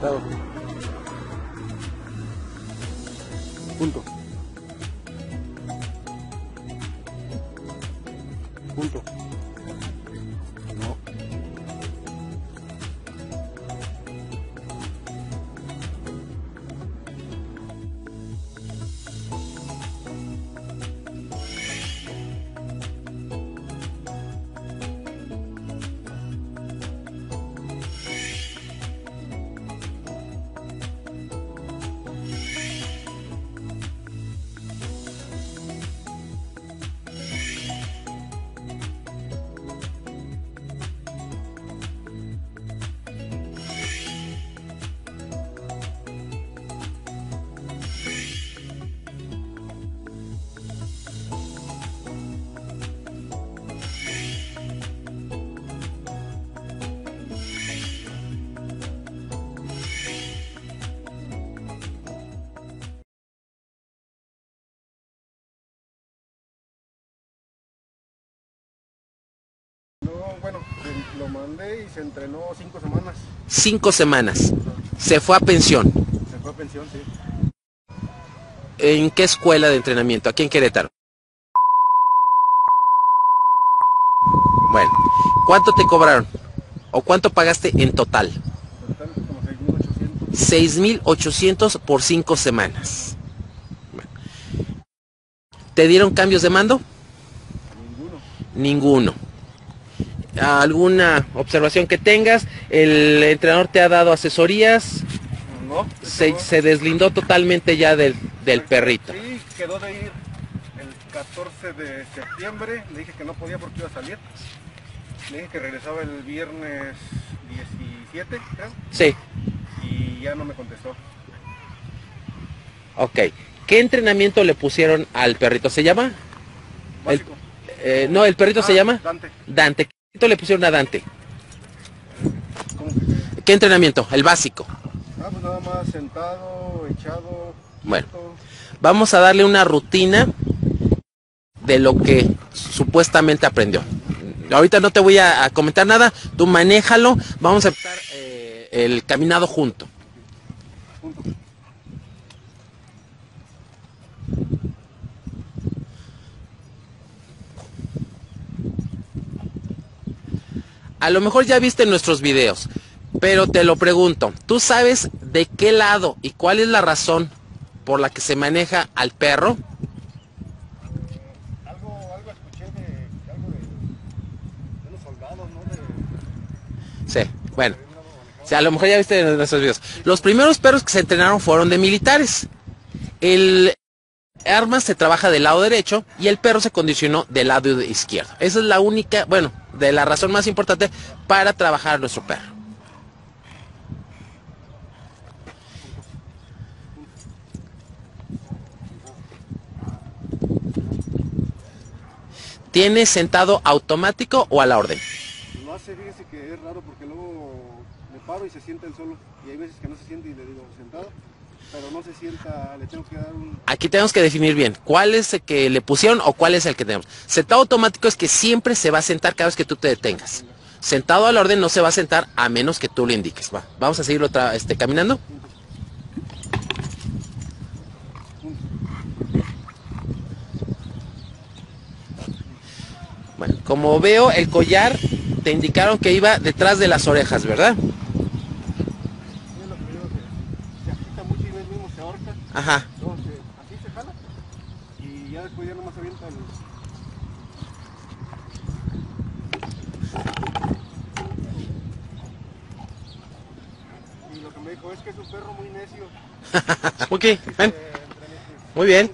resultado. Punto. No. Bueno, lo mandé y se entrenó 5 semanas. 5 semanas. Se fue a pensión. Se fue a pensión, sí. ¿En qué escuela de entrenamiento? Aquí en Querétaro. Bueno, ¿cuánto te cobraron? ¿O cuánto pagaste en total? En total como 6.800. 6.800 por 5 semanas. Bueno. ¿Te dieron cambios de mando? Ninguno. ¿Alguna observación que tengas? ¿El entrenador te ha dado asesorías? No. Se deslindó totalmente ya del perrito. Sí, quedó de ir el 14 de septiembre. Le dije que no podía porque iba a salir. Le dije que regresaba el viernes 17, creo. Sí. Y ya no me contestó. Ok. ¿Qué entrenamiento le pusieron al perrito? ¿Se llama? Básico. No, el perrito se llama Dante. Dante. ¿Qué le pusieron a Dante? ¿Qué entrenamiento? El básico. Ah, pues nada más sentado, echado. Bueno, vamos a darle una rutina de lo que supuestamente aprendió. Ahorita no te voy a comentar nada, tú manéjalo. Vamos a empezar el caminado junto. A lo mejor ya viste nuestros videos, pero te lo pregunto, ¿tú sabes de qué lado y cuál es la razón por la que se maneja al perro? Algo escuché de los soldados, ¿no? Sí, bueno, o sea, a lo mejor ya viste nuestros videos. Los primeros perros que se entrenaron fueron de militares. El arma se trabaja del lado derecho y el perro se condicionó del lado izquierdo. Esa es la única, bueno, de la razón más importante para trabajar a nuestro perro. ¿Tiene sentado automático o a la orden? No hace, fíjese que es raro porque luego me paro y se sienta él solo. Y hay veces que no se siente y le digo sentado, pero no se sienta, le tengo que dar un... Aquí tenemos que definir bien, ¿cuál es el que le pusieron o cuál es el que tenemos? Sentado automático es que siempre se va a sentar cada vez que tú te detengas. Sentado a la orden no se va a sentar a menos que tú le indiques. Va, vamos a seguirlo caminando. Bueno, como veo el collar, te indicaron que iba detrás de las orejas, ¿verdad? Ajá. Entonces, así se jala y ya después ya nomás avienta el... Y lo que me dijo es que es un perro muy necio. Ok, ven. Muy bien.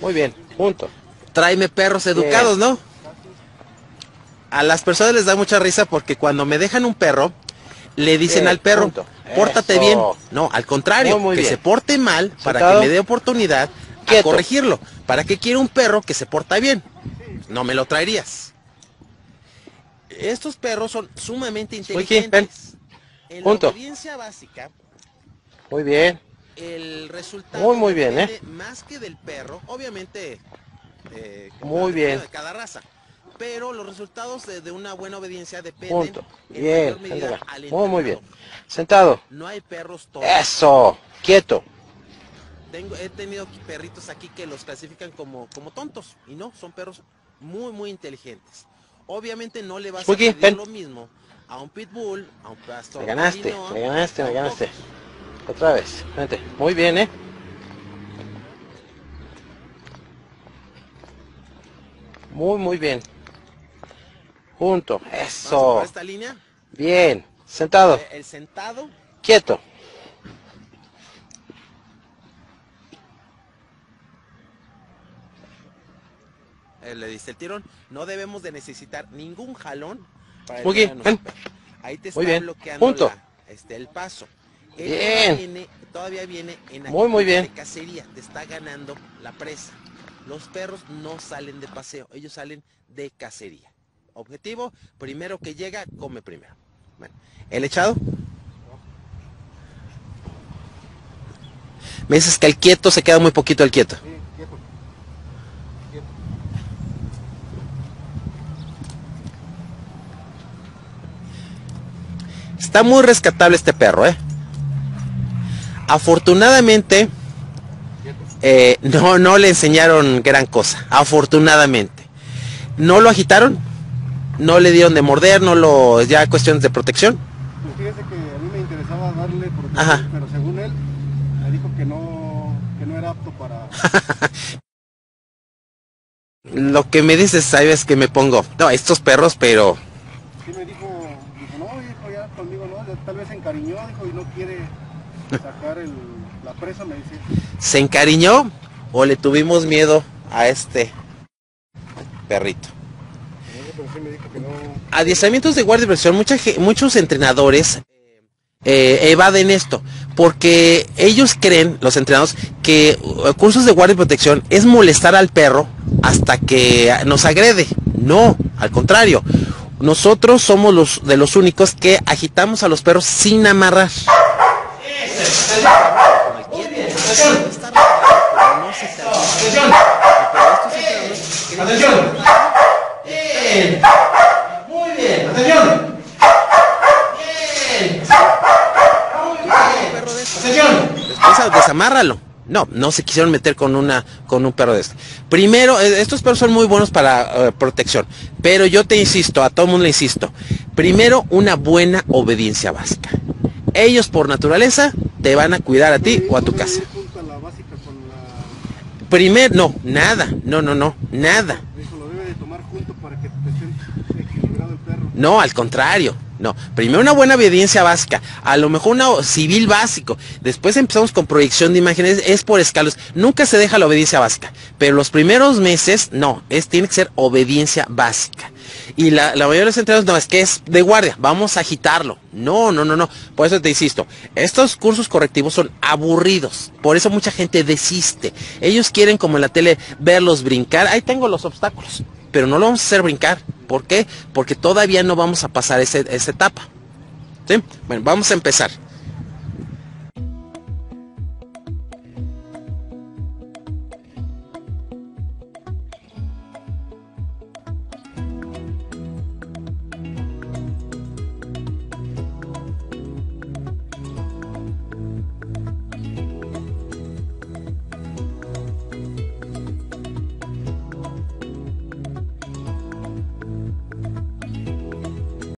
Muy bien, punto. Tráeme perros educados, ¿no? A las personas les da mucha risa porque cuando me dejan un perro, le dicen al perro... Punto. Pórtate bien. No, al contrario, que se porte mal para que me dé oportunidad a corregirlo. ¿Para qué quiero un perro que se porta bien? No me lo traerías. Estos perros son sumamente inteligentes. En la obediencia básica. Muy bien. El resultado más que del perro, obviamente, de cada raza. pero los resultados de una buena obediencia dependen en mayor medida al entrenador. Muy bien. Sentado. No hay perros todos. Eso. Quieto. He tenido perritos aquí que los clasifican como tontos. Y no, son perros muy, muy inteligentes. Obviamente no le vas a pedir lo mismo a un pitbull, a un pastor. Me ganaste, me ganaste, me ganaste. Otra vez. Vente. Muy bien, ¿eh? Muy, muy bien. Junto. Eso. ¿Esta línea? Bien. Sentado. El sentado. Quieto. Le diste el tirón. No debemos de necesitar ningún jalón para muy bien. Ahí te está bloqueando el paso. Él bien. Todavía viene en actitud de cacería. Te está ganando la presa. Los perros no salen de paseo. Ellos salen de cacería. Objetivo, primero que llega, come primero. Bueno, el echado. Me dices que el quieto se queda muy poquito el quieto. Está muy rescatable este perro, ¿eh? Afortunadamente, no le enseñaron gran cosa. Afortunadamente. No lo agitaron, no le dieron de morder, ya cuestiones de protección. Fíjese que a mí me interesaba darle protección, pero según él, me dijo que no era apto para... Lo que me dices, sabes que me pongo... No, estos perros, pero... Sí me dijo... conmigo no, tal vez se encariñó, dijo, y no quiere sacar la presa, me dice. ¿Se encariñó o le tuvimos miedo a este perrito? No, sí me dijo que no. Adiestramientos de guardia y protección, muchos entrenadores evaden esto, porque ellos creen, los entrenadores, que cursos de guardia y protección es molestar al perro hasta que nos agrede. No, al contrario. Nosotros somos de los únicos que agitamos a los perros sin amarrar. Atención. Bien. Muy bien. Atención. Bien. Atención. Después desamárralo. No se quisieron meter con un perro de este. Primero, estos perros son muy buenos para protección. Pero yo te insisto, a todo el mundo le insisto. Primero, una buena obediencia básica. Ellos por naturaleza te van a cuidar a ti o a tu casa. Primero, nada. Eso lo debe de tomar junto para que te esté equilibrado el perro. No, al contrario. No, primero una buena obediencia básica, a lo mejor una civil básico, después empezamos con proyección de imágenes, es por escalos, nunca se deja la obediencia básica, pero los primeros meses no, tiene que ser obediencia básica. Y la mayoría de los entrenadores, no, es que es de guardia, vamos a agitarlo. No. Por eso te insisto, estos cursos correctivos son aburridos. Por eso mucha gente desiste. Ellos quieren, como en la tele, verlos brincar. Ahí tengo los obstáculos, pero no lo vamos a hacer brincar. ¿Por qué? Porque todavía no vamos a pasar esa etapa. ¿Sí? Bueno, vamos a empezar.